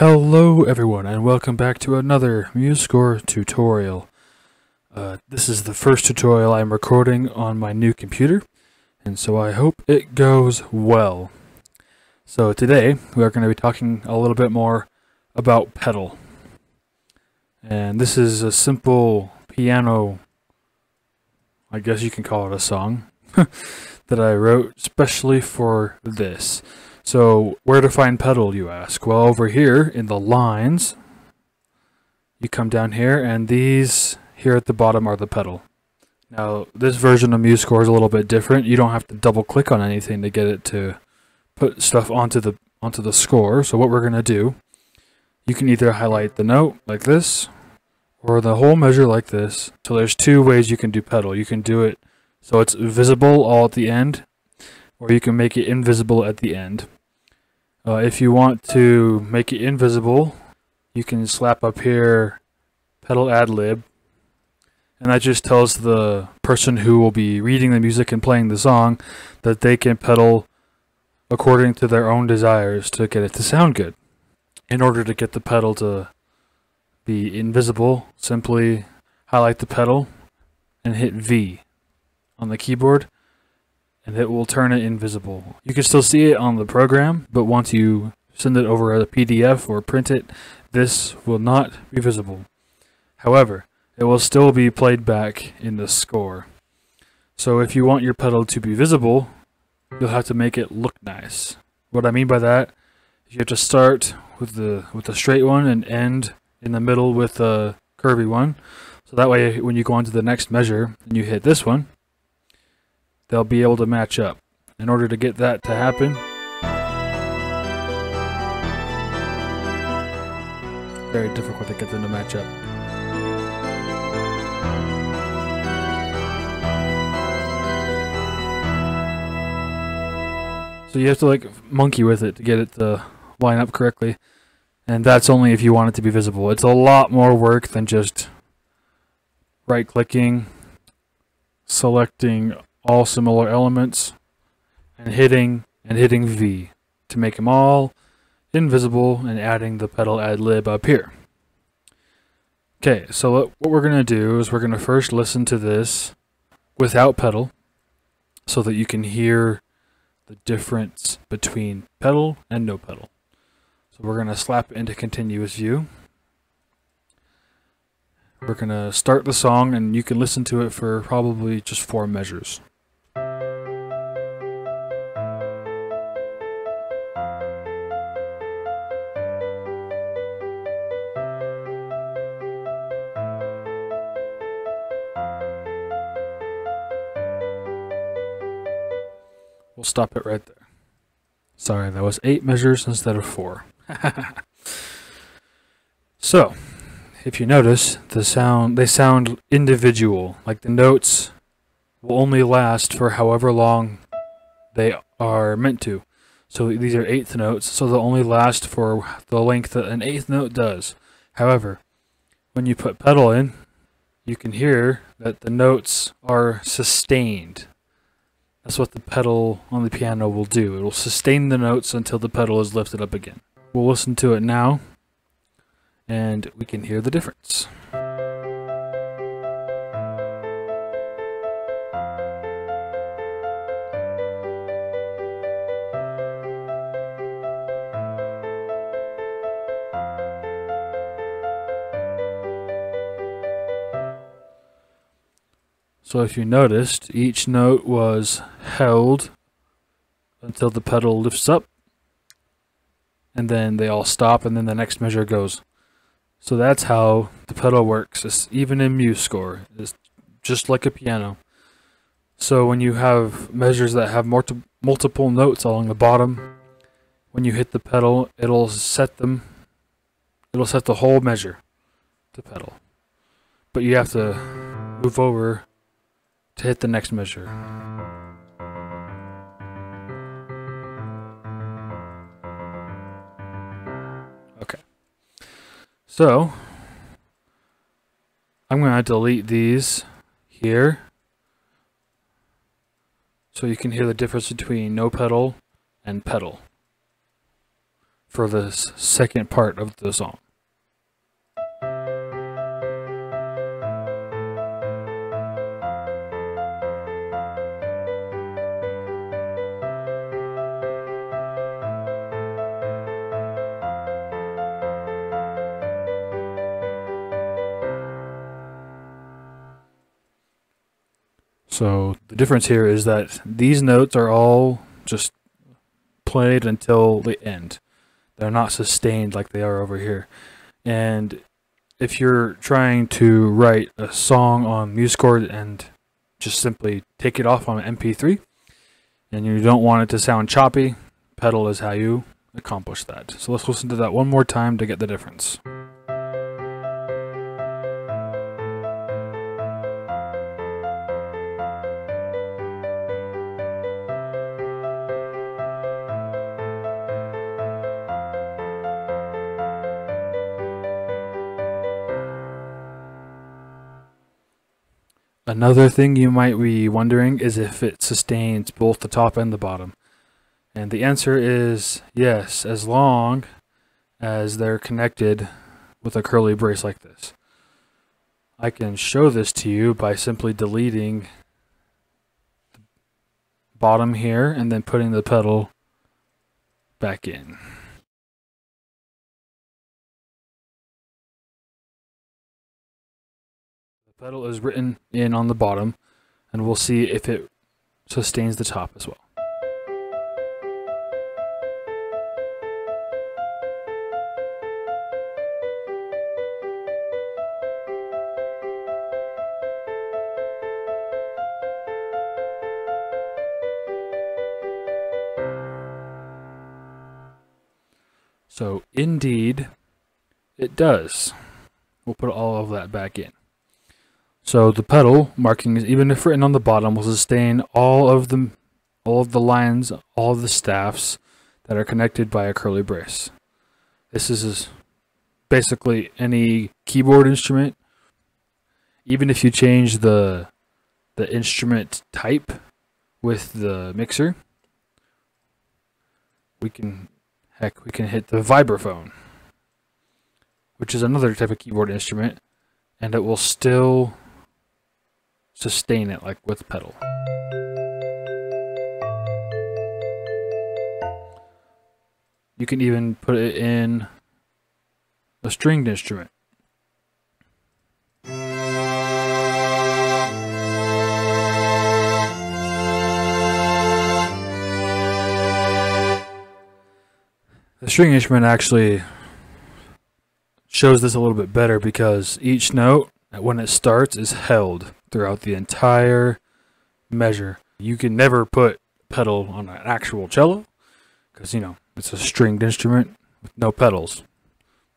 Hello everyone, and welcome back to another MuseScore tutorial. This is the first tutorial I'm recording on my new computer, and so I hope it goes well. So today we are going to be talking a little bit more about pedal. And this is a simple piano, I guess you can call it a song, that I wrote especially for this. So, where to find pedal, you ask? Well, over here in the lines, you come down here, and these here at the bottom are the pedal. Now, this version of MuseScore is a little bit different. You don't have to double-click on anything to get it to put stuff onto the score. So, what we're going to do, you can either highlight the note like this, or the whole measure like this. So, there's two ways you can do pedal. You can do it so it's visible all at the end, or you can make it invisible at the end. If you want to make it invisible, you can slap up here pedal ad lib, and that just tells the person who will be reading the music and playing the song that they can pedal according to their own desires to get it to sound good. In order to get the pedal to be invisible, simply highlight the pedal and hit V on the keyboard, and it will turn it invisible. You can still see it on the program, but once you send it over as a PDF or print it, this will not be visible. However, it will still be played back in the score. So if you want your pedal to be visible, you'll have to make it look nice. What I mean by that is you have to start with the straight one and end in the middle with a curvy one. So that way when you go on to the next measure and you hit this one, they'll be able to match up. In order to get that to happen, very difficult to get them to match up. So you have to like monkey with it to get it to line up correctly, and that's only if you want it to be visible. It's a lot more work than just right-clicking, selecting all similar elements, and hitting V to make them all invisible, and adding the pedal ad lib up here. Okay, so what we're going to do is we're going to first listen to this without pedal so that you can hear the difference between pedal and no pedal. So we're going to slap into continuous view. We're going to start the song, and you can listen to it for probably just 4 measures. We'll stop it right there. Sorry, that was 8 measures instead of 4. So, if you notice, they sound individual. Like the notes will only last for however long they are meant to. So these are eighth notes, so they'll only last for the length that an eighth note does. However, when you put pedal in, you can hear that the notes are sustained. That's what the pedal on the piano will do. It will sustain the notes until the pedal is lifted up again. We'll listen to it now, and we can hear the difference. So if you noticed, each note was held until the pedal lifts up, and then they all stop, and then the next measure goes. So that's how the pedal works. It's even in MuseScore. It's just like a piano. So when you have measures that have multiple notes along the bottom, when you hit the pedal, it'll set the whole measure to pedal. But you have to move over to hit the next measure. So, I'm going to delete these here so you can hear the difference between no pedal and pedal. for the second part of the song. So the difference here is that these notes are all just played until the end. They're not sustained like they are over here. And if you're trying to write a song on MuseScore and just simply take it off on an MP3, and you don't want it to sound choppy, pedal is how you accomplish that. So let's listen to that one more time to get the difference. Another thing you might be wondering is if it sustains both the top and the bottom. And the answer is yes, as long as they're connected with a curly brace like this. I can show this to you by simply deleting the bottom here and then putting the pedal back in. The pedal is written in on the bottom, and we'll see if it sustains the top as well. So indeed, it does. We'll put all of that back in. So the pedal markings, even if written on the bottom, will sustain all of the lines, all of the staffs that are connected by a curly brace. This is basically any keyboard instrument. Even if you change the instrument type with the mixer, we can hit the vibraphone, which is another type of keyboard instrument, and it will still sustain it like with pedal. You can even put it in a stringed instrument. The string instrument actually shows this a little bit better because each note when it starts is held throughout the entire measure. You can never put pedal on an actual cello because, you know, it's a stringed instrument with no pedals.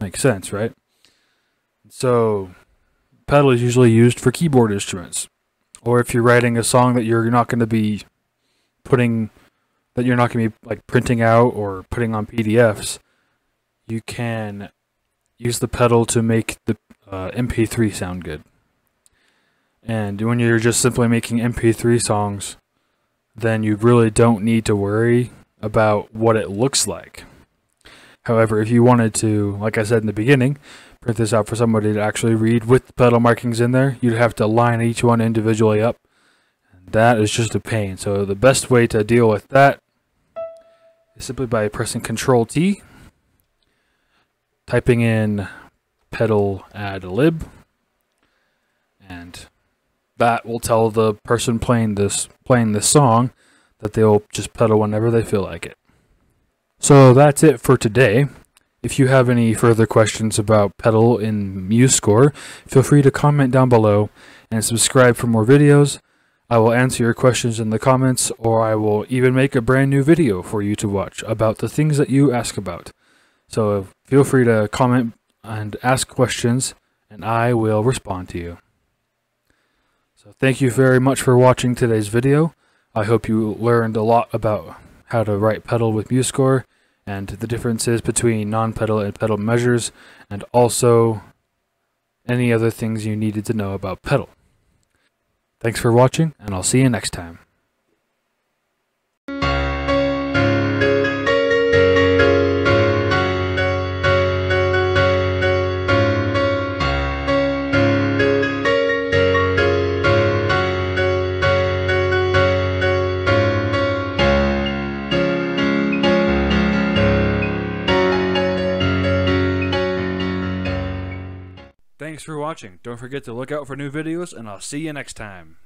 Makes sense, right? So pedal is usually used for keyboard instruments, or if you're writing a song that you're not going to be printing out or putting on PDFs, you can use the pedal to make the MP3 sound good. And when you're just simply making MP3 songs, then you really don't need to worry about what it looks like. However, if you wanted to, like I said in the beginning, print this out for somebody to actually read with the pedal markings in there, you'd have to line each one individually up. And that is just a pain. So the best way to deal with that is simply by pressing Control-T, typing in pedal ad lib, and that will tell the person playing this song that they'll just pedal whenever they feel like it. So that's it for today. If you have any further questions about pedal in MuseScore, feel free to comment down below and subscribe for more videos. I will answer your questions in the comments, or I will even make a brand new video for you to watch about the things that you ask about. So feel free to comment and ask questions, and I will respond to you. So thank you very much for watching today's video. I hope you learned a lot about how to write pedal with MuseScore and the differences between non-pedal and pedal measures, and also any other things you needed to know about pedal. Thanks for watching, and I'll see you next time. Thanks for watching. Don't forget to look out for new videos, and I'll see you next time.